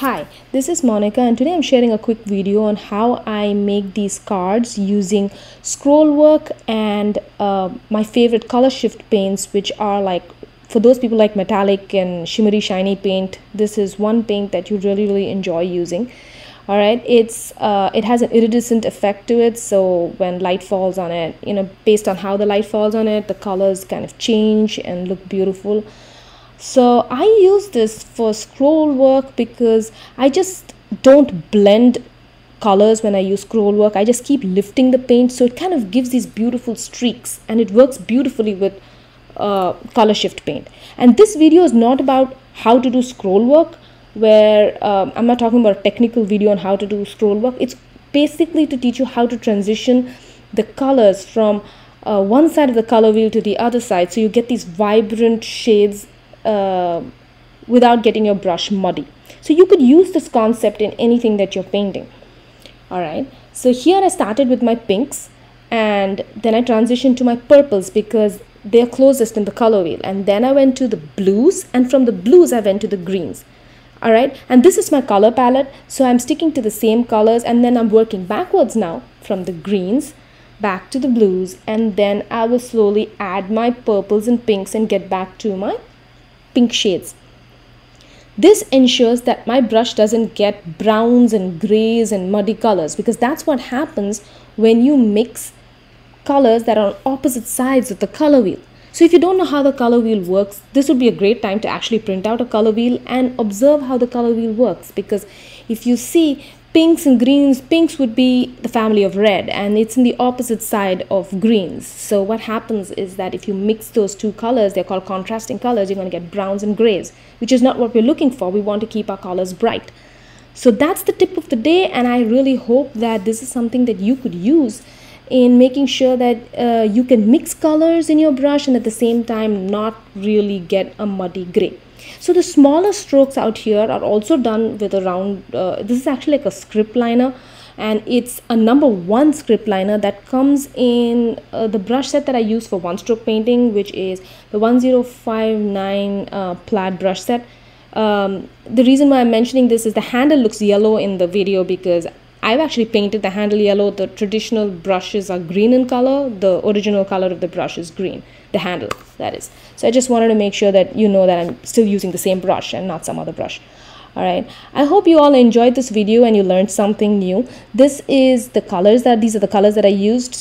Hi, this is Monica and today I'm sharing a quick video on how I make these cards using scroll work and my favorite color shift paints, which are like for those people like metallic and shimmery shiny paint. This is one paint that you really enjoy using. All right, it has an iridescent effect to it, so when light falls on it, you know, based on how the light falls on it, the colors kind of change and look beautiful. So I use this for scroll work because I just don't blend colors when I use scroll work. I just keep lifting the paint, so it kind of gives these beautiful streaks, and it works beautifully with color shift paint. And this video is not about how to do scroll work, where I'm not talking about a technical video on how to do scroll work. It's basically to teach you how to transition the colors from one side of the color wheel to the other side, so you get these vibrant shades without getting your brush muddy. So you could use this concept in anything that you're painting. All right, so here I started with my pinks, and then I transitioned to my purples because they're closest in the color wheel, and then I went to the blues, and from the blues I went to the greens. All right, and this is my color palette, so I'm sticking to the same colors, and then I'm working backwards now from the greens back to the blues, and then I will slowly add my purples and pinks and get back to my pink shades. This ensures that my brush doesn't get browns and grays and muddy colors, because that's what happens when you mix colors that are on opposite sides of the color wheel. So if you don't know how the color wheel works, this would be a great time to actually print out a color wheel and observe how the color wheel works, because if you see pinks and greens, pinks would be the family of red, and it's in the opposite side of greens. So what happens is that if you mix those two colors, they're called contrasting colors, you're going to get browns and grays, which is not what we're looking for. We want to keep our colors bright. So that's the tip of the day, and I really hope that this is something that you could use in making sure that you can mix colors in your brush and at the same time not really get a muddy gray. So the smaller strokes out here are also done with a round, this is actually like a script liner, and it's a #1 script liner that comes in the brush set that I use for one stroke painting, which is the 1059 Plaid brush set. The reason why I'm mentioning this is the handle looks yellow in the video because I've actually painted the handle yellow. The traditional brushes are green in color. The original color of the brush is green, the handle, that is. So I just wanted to make sure that you know that I'm still using the same brush and not some other brush. All right, I hope you all enjoyed this video and you learned something new. These are the colors that I used.